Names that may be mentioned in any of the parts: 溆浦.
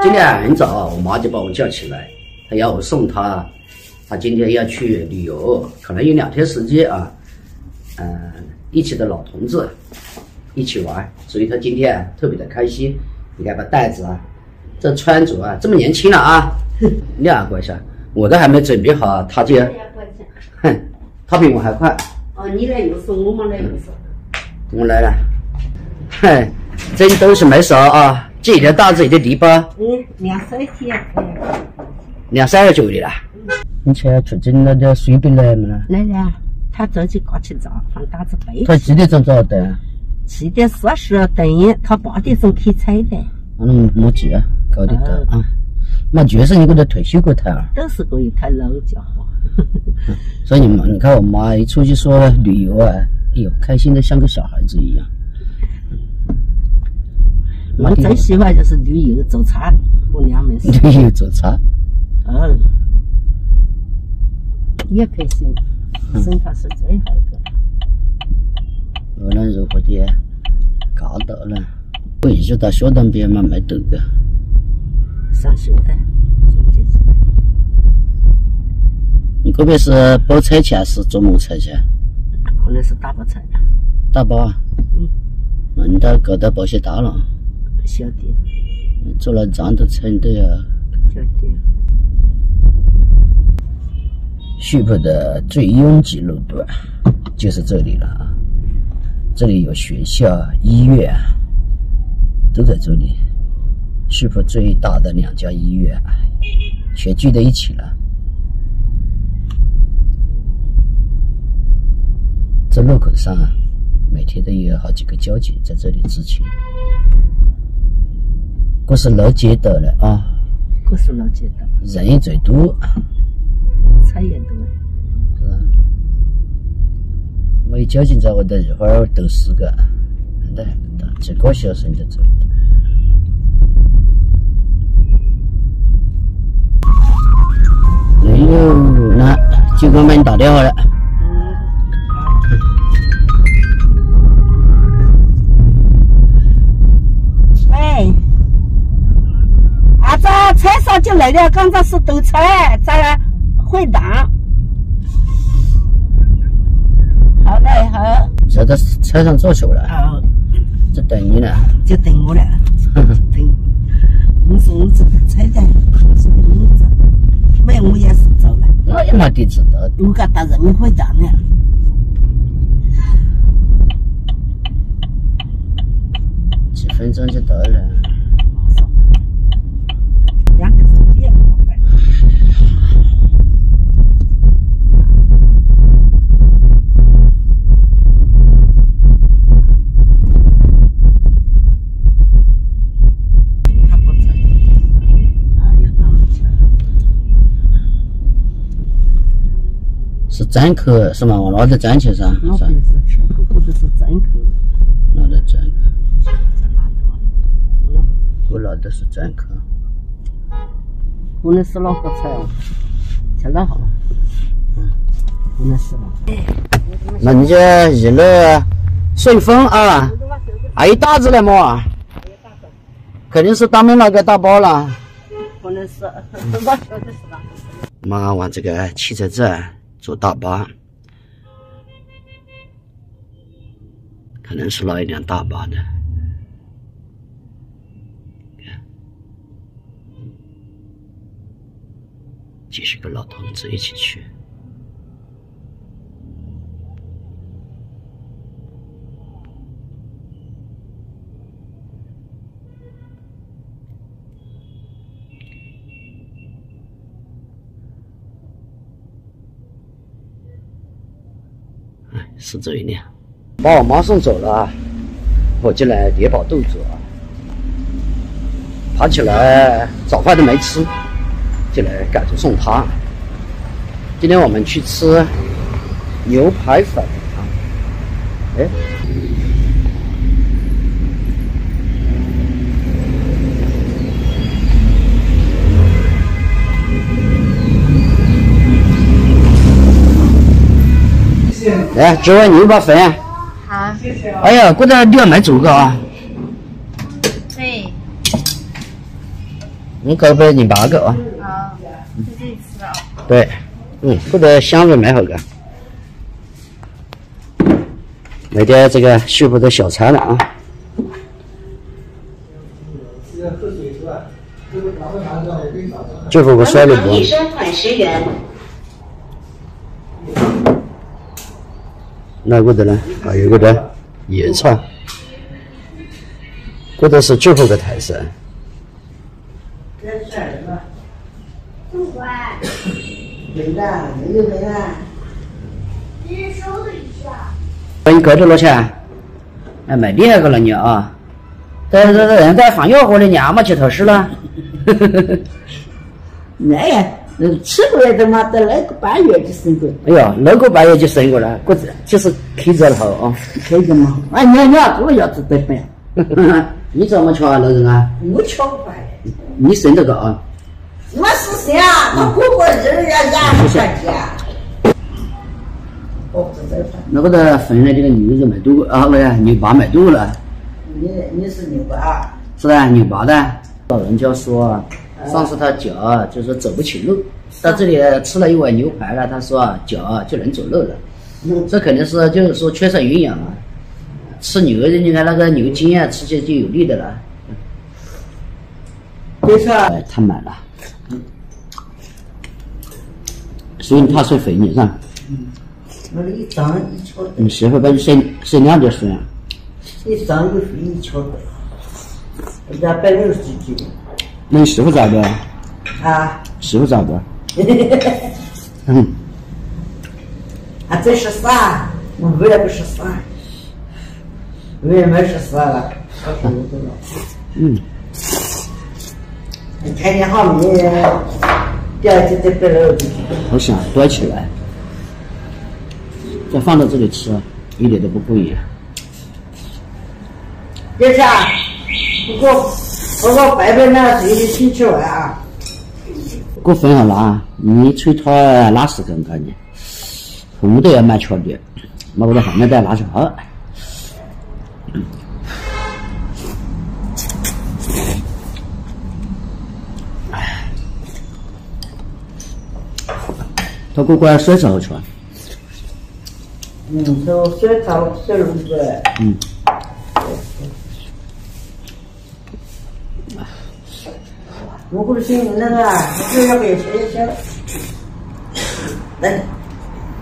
今天很早，我妈就把我叫起来，她要我送她，她今天要去旅游，可能有2天时间啊。一起的老同志，一起玩，所以她今天特别的开心。你看，把袋子啊，这穿着啊，这么年轻了啊，亮过一下，我都还没准备好，她就，哼，她比我还快。哦，你来有事，我们来有事。我来了，哼，真东西没少啊。 自己的大自己的篱笆，239的啦。你吃出蒸那个水饼来没啦？来啦，他早就搞去早，放大只白。他几点钟早的？7:40等，他8点钟开菜的。没急啊，搞得到啊。那全是你给他退休过他。都是关于他老家伙。所以你看我妈一出去说旅游啊，哎呦，开心的像个小孩子一样。 我最喜欢就是旅游走茶，我娘们是。旅游走茶。嗯。也开心，生活是最好的。无论如何的，搞到了。我一直到学堂边嘛，没读过。上学的。你这边是包菜钱还是做么菜钱？可能是大包菜。大包。嗯。那你到搞到保险大了。 晓得，做了长途车的呀。晓得。徐浦的最拥挤路段就是这里了啊！这里有学校、医院，都在这里。徐浦最大的2家医院全聚在一起了。这路口上每天都有好几个交警在这里执勤。 这是老街道了啊！这是老街道，人也最多，车也多，是吧？没有交警在我的一会儿都是个，那还不到，几个小时就走了。哎呦，那就给我们打电话了。 菜上就来了，刚才是豆菜，再混档。好嘞，好。这在菜上做熟了。哦。就等你了。就等我了。等。我说我这个菜的，我说我这，没我也是做了。我也没得知道。我给他人会档呢。几分钟就到了。 是粘口是吗？我拿着粘口上。那不是吃口，或者是粘口。拿着粘口。我拿的是粘口。可能是哪个菜哦？吃得好。嗯，可能是吧。那你就一路顺风啊！还有大子了吗？肯定是他们那个大包了。可能是，我晓得是吧。妈往这个汽车站。 坐大巴，可能是那一辆大巴的。几十个老同志一起去，是这一辆，把我妈送走了，我进来叠饱肚子啊，爬起来早饭都没吃，进来赶着送她。今天我们去吃牛排粉啊，哎，来，这碗牛扒粉。好。哎呀，这个料蛮足的啊。对。你搞不了28个啊？啊，就自己吃啊？对，或者箱子买好个。买点这个媳妇的小菜了啊。 就是我摔了一跤。一双款10元。那个的呢？还有个的野菜，这都是最后的台式。不乖。没啦，没就没啦。只是收了一下。那你搞多少钱？哎，买第二个了你啊！这人在放药火的，你阿妈去偷师了。 哎呀，吃过来的嘛，到2个半月就生过。哎呀，2个半月就生过了，这就是开着了啊。开着嘛，哎，你这个要吃得饭。你怎么吃啊，老人啊？我吃不惯。你生这个啊？我是谁啊？我过过日子呀，不着急。我不得饭。那个的分了这个牛肉买多啊，不是牛扒买多了。你是牛扒？是啊，牛扒的。 老人家说，上次他脚就是走不起路，到这里吃了一碗牛排了，他说脚就能走路了。这肯定是就是说缺少营养啊。吃牛的，你看那个牛筋啊，吃起就有力的了。没事，太满了，所以你怕睡肥，你看。我一长一撮。你媳妇把你生2点水啊？一长一肥一撮。 人家160几斤。那你媳妇咋的？啊？媳妇咋的？嗯。啊，这13，我5月不13，5月没14了，我嗯。你看你好没？掉进这背篓里。我想端起来，再放到这里吃，一点都不过瘾。别吃啊！ 不过白那水先吃完啊。过分好了啊！你催他拉屎更高呢，红的也蛮巧的，那我的旁边再拿去跑。他过关摔着好吃。嗯，都摔着摔笼子。嗯。 我过去那个，就要给学，那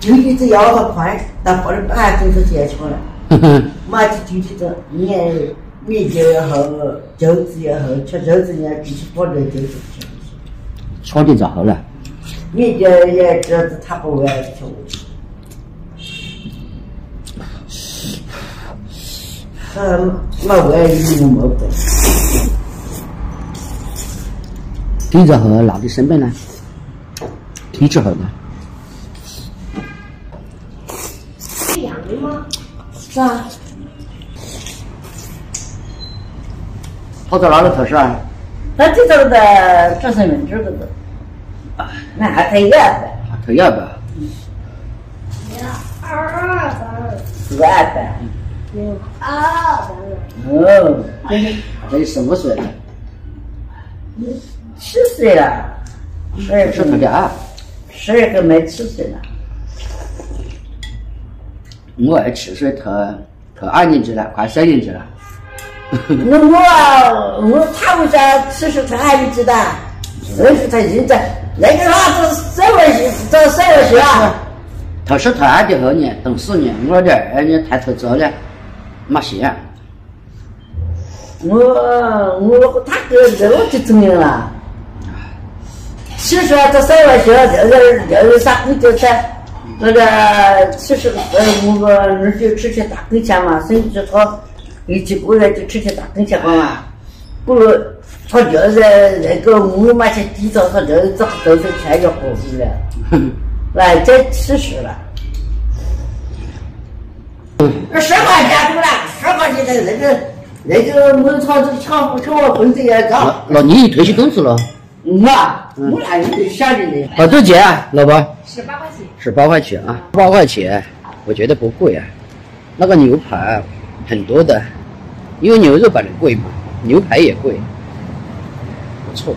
九级子要好宽，但跑了半个钟头解决了。妈的九级子，你看米酒也好，饺子也好，吃饺子也必须包点饺子吃。炒的咋好了？米酒也饺子他不爱吃。我爱一个毛病。 地热和哪里生病呢？体质好呢？是羊吗？是啊。跑到哪里头是啊？那这头的这是民族的都。那还太热了。太热了。200。200。哦，这什么水？ 7岁了，12个没7岁了。我儿7岁，他2年级了，快3年级了。那我他们家7岁，他2年级的，2岁他现在那个他都上了学啊。他是他的后年，等4年，我的2年抬头走了，没行。 我他哥肉就重要了，70这3万学，这啥狗叫噻？那个70我儿就出去打工去嘛，所以就他有几个月就出去打工去嘛。我他就是那个我妈去地上，他就是这都是全要活不了，来这70了。 10块钱多了，10块钱的那个我操，这抢我工资也高。老你有退休工资了？我哪有下的呢？好多钱啊，老婆？18块钱。18块钱啊，8块钱，我觉得不贵啊。那个牛排很多的，因为牛肉本来贵嘛，牛排也贵，不错。